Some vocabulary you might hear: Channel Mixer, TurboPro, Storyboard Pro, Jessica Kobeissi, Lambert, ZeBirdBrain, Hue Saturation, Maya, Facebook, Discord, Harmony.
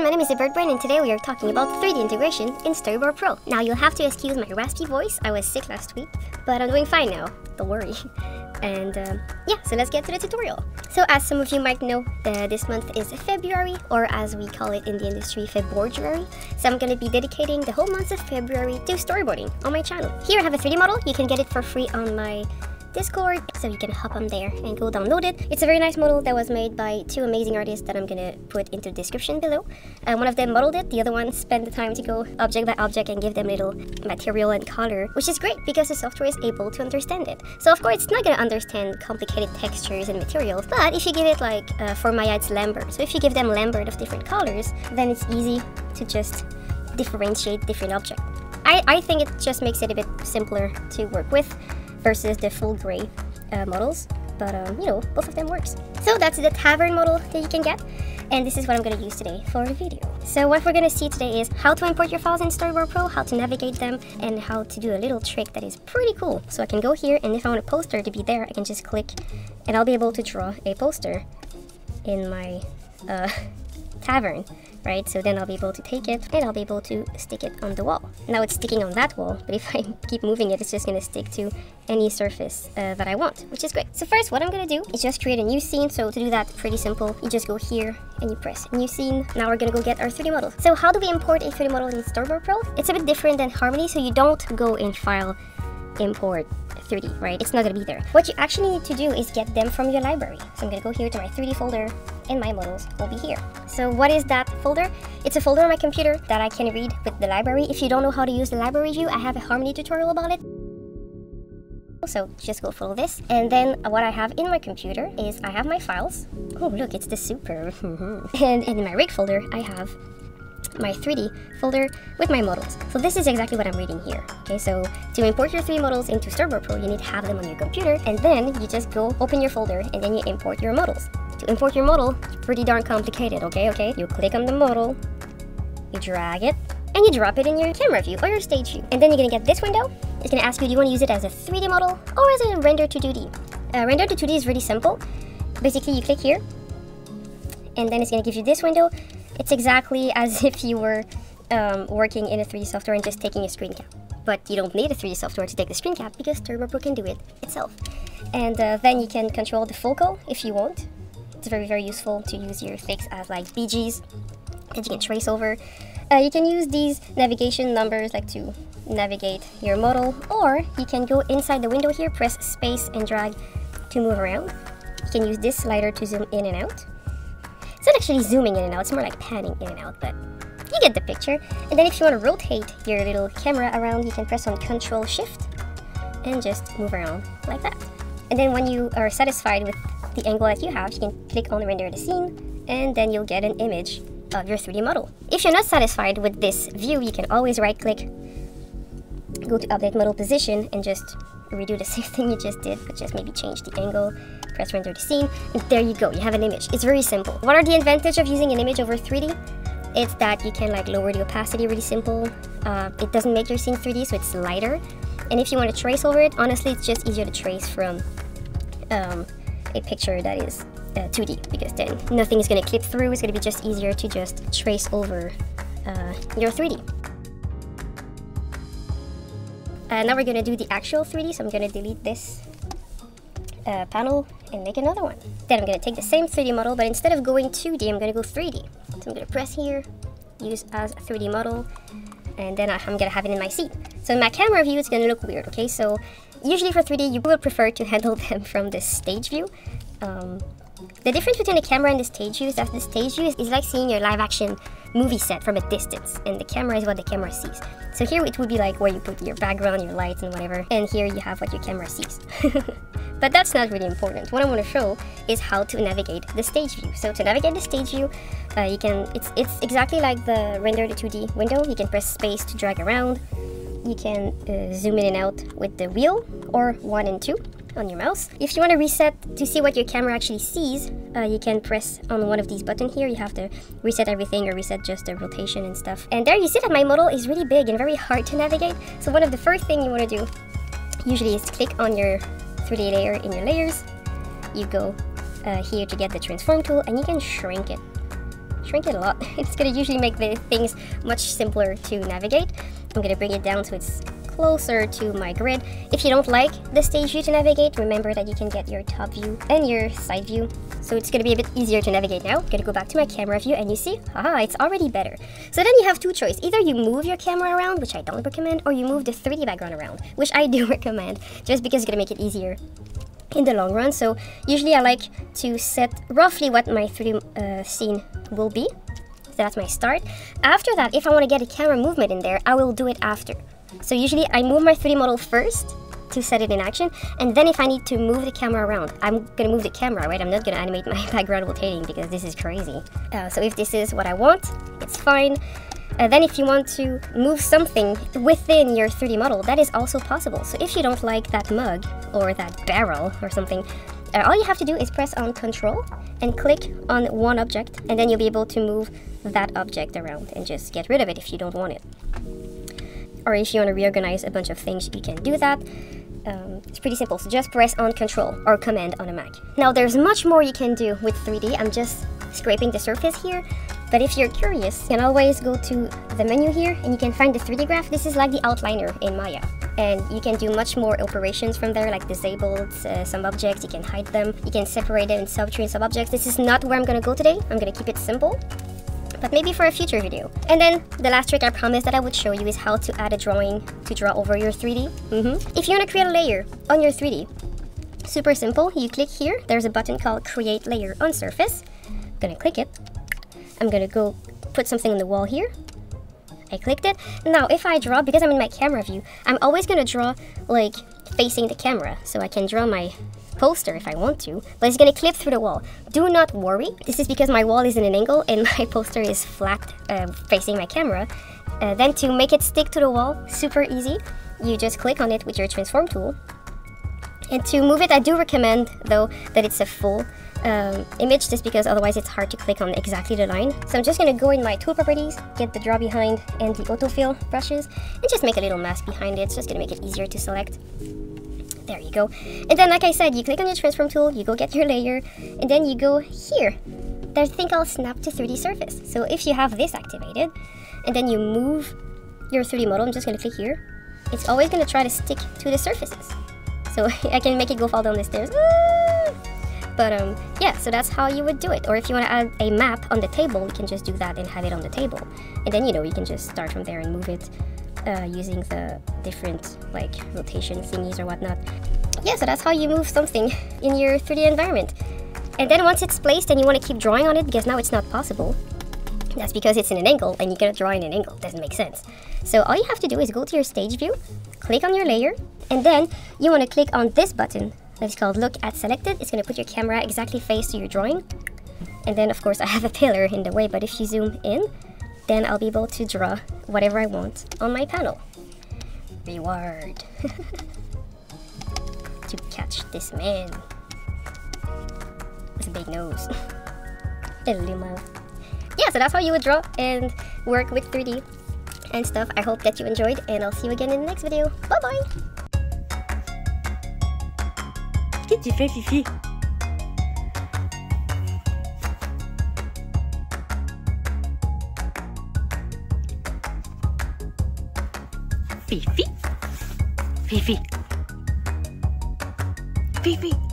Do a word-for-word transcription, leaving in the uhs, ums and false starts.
everyone, my name is Birdbrain, and today we are talking about three D integration in Storyboard Pro. Now you'll have to excuse my raspy voice, I was sick last week, but I'm doing fine now, don't worry. And um, yeah, so let's get to the tutorial. So as some of you might know, uh, this month is February, or as we call it in the industry, February. So I'm going to be dedicating the whole month of February to storyboarding on my channel. Here I have a three D model, you can get it for free on my Discord, so you can hop on there and go download it. It's a very nice model that was made by two amazing artists that I'm gonna put into the description below. Uh, one of them modeled it, the other one spent the time to go object by object and give them little material and color, which is great because the software is able to understand it. So of course it's not gonna understand complicated textures and materials, but if you give it like, uh, for Maya it's Lambert, so if you give them Lambert of different colors, then it's easy to just differentiate different objects. I, I think it just makes it a bit simpler to work with versus the full gray uh, models, but um, you know, both of them works. So that's the tavern model that you can get, and this is what I'm going to use today for the video. So what we're going to see today is how to import your files in Storyboard Pro, how to navigate them, and how to do a little trick that is pretty cool. So I can go here, and if I want a poster to be there, I can just click, and I'll be able to draw a poster in my uh, tavern, right? So then I'll be able to take it and I'll be able to stick it on the wall. Now it's sticking on that wall, but if I keep moving it, it's just gonna stick to any surface uh, that I want, which is great. So first what I'm gonna do is just create a new scene. So to do that, pretty simple, you just go here and you press new scene. Now we're gonna go get our three D model. So how do we import a three D model in Storyboard Pro? It's a bit different than Harmony, so you don't go in file, import three D, right? It's not gonna be there. What you actually need to do is get them from your library. So I'm gonna go here to my three D folder, and my models will be here. So what is that folder? It's a folder on my computer that I can read with the library. If you don't know how to use the library view, I have a Harmony tutorial about it. So just go follow this. And then what I have in my computer is I have my files. Oh, look, it's the super. and, and in my rig folder, I have my three D folder with my models. So this is exactly what I'm reading here. Okay, so to import your three D models into Storyboard Pro, you need to have them on your computer, and then you just go open your folder and then you import your models. To import your model, it's pretty darn complicated, okay, okay? You click on the model, you drag it, and you drop it in your camera view or your stage view. And then you're gonna get this window. It's gonna ask you, do you wanna use it as a three D model or as a render to two D? Uh, render to two D is really simple. Basically, you click here, and then it's gonna give you this window. It's exactly as if you were um, working in a three D software and just taking a screen cap. But you don't need a three D software to take the screen cap because TurboPro can do it itself. And uh, then you can control the focal if you want. It's very, very useful to use your thicks as like B Gs that you can trace over. Uh, you can use these navigation numbers like to navigate your model, or you can go inside the window here, press space and drag to move around. You can use this slider to zoom in and out. It's not actually zooming in and out, it's more like panning in and out, but you get the picture. And then if you want to rotate your little camera around, you can press on Control Shift and just move around like that. And then when you are satisfied with the angle that you have, you can click on render the scene, and then you'll get an image of your three D model. If you're not satisfied with this view, you can always right click, go to update model position, and just redo the same thing you just did, but just maybe change the angle, press render the scene, and there you go, you have an image. It's very simple. What are the advantages of using an image over three D? It's that you can like lower the opacity, really simple. Uh, it doesn't make your scene three D, so it's lighter. And if you want to trace over it, honestly, it's just easier to trace from um, a picture that is uh, two D, because then nothing is going to clip through. It's going to be just easier to just trace over uh, your three D. Uh, now we're going to do the actual three D, so I'm going to delete this uh, panel and make another one. Then I'm going to take the same three D model, but instead of going two D, I'm going to go three D. So I'm going to press here, use as a three D model, and then I'm going to have it in my scene. So in my camera view, it's going to look weird, okay? So usually for three D, you will prefer to handle them from the stage view. Um, the difference between the camera and the stage view is that the stage view is, is like seeing your live action movie set from a distance, and the camera is what the camera sees. So here it would be like where you put your background, your lights and whatever, and here you have what your camera sees. But that's not really important. What I want to show is how to navigate the stage view. So to navigate the stage view, uh, you can, it's, it's exactly like the render to two D window. You can press space to drag around. You can uh, zoom in and out with the wheel or one and two on your mouse. If you want to reset to see what your camera actually sees, uh, you can press on one of these buttons here. You have to reset everything or reset just the rotation and stuff. And there you see that my model is really big and very hard to navigate. So one of the first things you want to do usually is click on your three D layer in your layers. You go uh, here to get the transform tool and you can shrink it. shrink it a lot. It's going to usually make the things much simpler to navigate. I'm going to bring it down so it's closer to my grid. If you don't like the stage view to navigate, remember that you can get your top view and your side view. So it's going to be a bit easier to navigate now. I'm going to go back to my camera view and you see, haha, it's already better. So then you have two choices. Either you move your camera around, which I don't recommend, or you move the three D background around, which I do recommend, just because it's going to make it easier in the long run. So usually I like to set roughly what my three D uh, scene will be. So that's my start. After that, if I want to get a camera movement in there, I will do it after. So usually I move my three D model first to set it in action, and then if I need to move the camera around, I'm gonna move the camera, right? I'm not gonna animate my background rotating because this is crazy. Uh, so if this is what I want, it's fine. Uh, then if you want to move something within your three D model, that is also possible. So if you don't like that mug or that barrel or something, uh, all you have to do is press on Control and click on one object, and then you'll be able to move that object around and just get rid of it if you don't want it. Or if you want to reorganize a bunch of things, you can do that. Um, it's pretty simple, so just press on Control or Command on a Mac. Now there's much more you can do with three D. I'm just scraping the surface here. But if you're curious, you can always go to the menu here and you can find the three D graph. This is like the outliner in Maya. And you can do much more operations from there, like disabled uh, some objects, you can hide them, you can separate them in subtree and sub-objects. This is not where I'm going to go today. I'm going to keep it simple, but maybe for a future video. And then the last trick I promised that I would show you is how to add a drawing to draw over your three D. Mm-hmm. If you want to create a layer on your three D, super simple, you click here, there's a button called Create Layer on Surface. I'm gonna click it. I'm gonna go put something on the wall here. I clicked it. Now if I draw, because I'm in my camera view, I'm always gonna draw like facing the camera, so I can draw my poster if I want to, but it's gonna clip through the wall. Do not worry, this is because my wall is in an angle and my poster is flat uh, facing my camera. Uh, then to make it stick to the wall, super easy, you just click on it with your transform tool. And to move it, I do recommend though that it's a full um, image, just because otherwise it's hard to click on exactly the line. So I'm just gonna go in my tool properties, get the draw behind and the autofill brushes, and just make a little mask behind it. It's just gonna make it easier to select. There you go. And then, like I said, you click on your transform tool, you go get your layer, and then you go here. There's a thing called Snap to three D Surface. So if you have this activated, and then you move your three D model, I'm just gonna click here. It's always gonna try to stick to the surfaces. So I can make it go fall down the stairs. Ah! But um, yeah, so that's how you would do it. Or if you wanna add a map on the table, you can just do that and have it on the table. And then, you know, you can just start from there and move it. Uh, using the different like rotation thingies or whatnot. Yeah, so that's how you move something in your three D environment. And then once it's placed and you want to keep drawing on it, because now it's not possible. That's because it's in an angle and you cannot draw in an angle. Doesn't make sense. So all you have to do is go to your stage view, click on your layer, and then you want to click on this button that's called Look at Selected. It's going to put your camera exactly face to your drawing. And then of course I have a pillar in the way, but if you zoom in, then I'll be able to draw whatever I want on my panel. Reward. To catch this man with a big nose. A limo. Yeah, so that's how you would draw and work with three D and stuff. I hope that you enjoyed, and I'll see you again in the next video. Bye-bye! Qu'est-ce que tu fais, Fifi? Fifi, Fifi, Fifi.